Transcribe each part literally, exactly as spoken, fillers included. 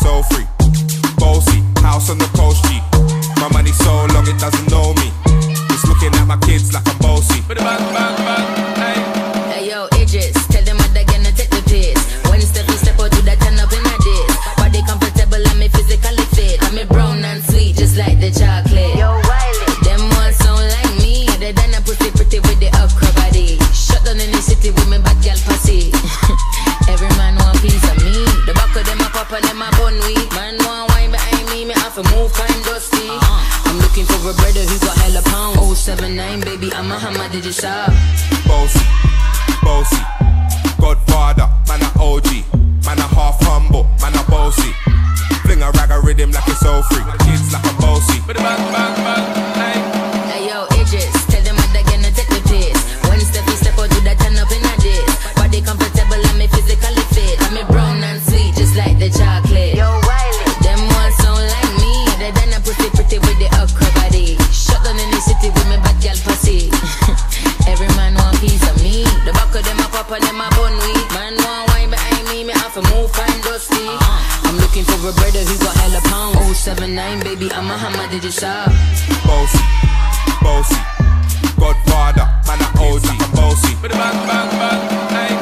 so free. Boasty, house on the coast, G. My money so long it doesn't know me. It's looking at my kids like I'm Boasty. Bang, bang, bang, hey. Hey yo, Idris, tell them what they're gonna take the piss. When step, you step out to that turn up in a dish. Body comfortable and me physically fit. I'm a brown and sweet, just like the chocolate. Yo, Wiley, them ones sound like me. They done a pretty pretty with the upcrow body. Shut down in the city with me bad girl pussy. Every man want piece of me. The back of them a pop and them a bun weed. Man want wine behind me, me have to move kind dusty. uh-huh. I'm looking for a brother who got hella pound. oh seven nine, baby, I'm a hammer, did you stop? Boasty, Boasty, Godfather, man a O G. Man a half humble, man a Boasty. Fling a rag a rhythm like it's so free. Kids like a Boasty. Bang, bang, bang, hey. Hey yo, Idris, tell them what they're gonna take the piss. When step, you step out to that turn up in a dish. Body comfortable and me physically fit. I'm a brown and sweet, just like the chocolate. Yo, Wiley, them ones sound like me. They done a pretty pretty with the upcrow body. Shut down in the city with me bad girl pussy. Every man want piece of me. The back of them a pop and them a bun weed. Man want wine behind me, me have to move fine dusty. I'm looking for a brother who got hella pound. oh seven nine, baby, I'm a hammer, did you stop? Boasty, Boasty, Godfather, man a O G. I'm Boasty. Bang, bang, bang, hey.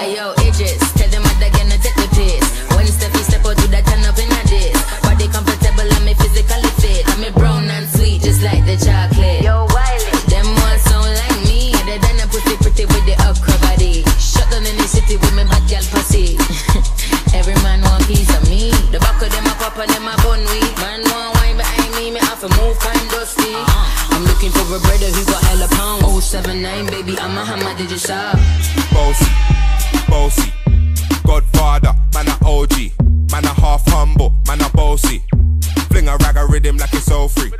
Hey yo, Idris, tell them what they're gonna take the piss. When step, you step out to that turn up in a dish. Body comfortable and me physically fit. I'm a brown and sweet, just like the chocolate. Yo, Wiley, them ones sound like me. They done a pretty pretty with the upcrow body. Shut down in the city with me bad girl pussy. Every man want piece of me. The back of them a pop and them a bun weed. Man want wine behind me, me have to move kind dusty. I'm looking for a brother who got hella pound. oh seven nine, baby, I'm a hammer, did you stop? Boasty, Boasty, Godfather, man a O G. Man a half humble, man a Boasty. Fling a rag a rhythm like it's so free.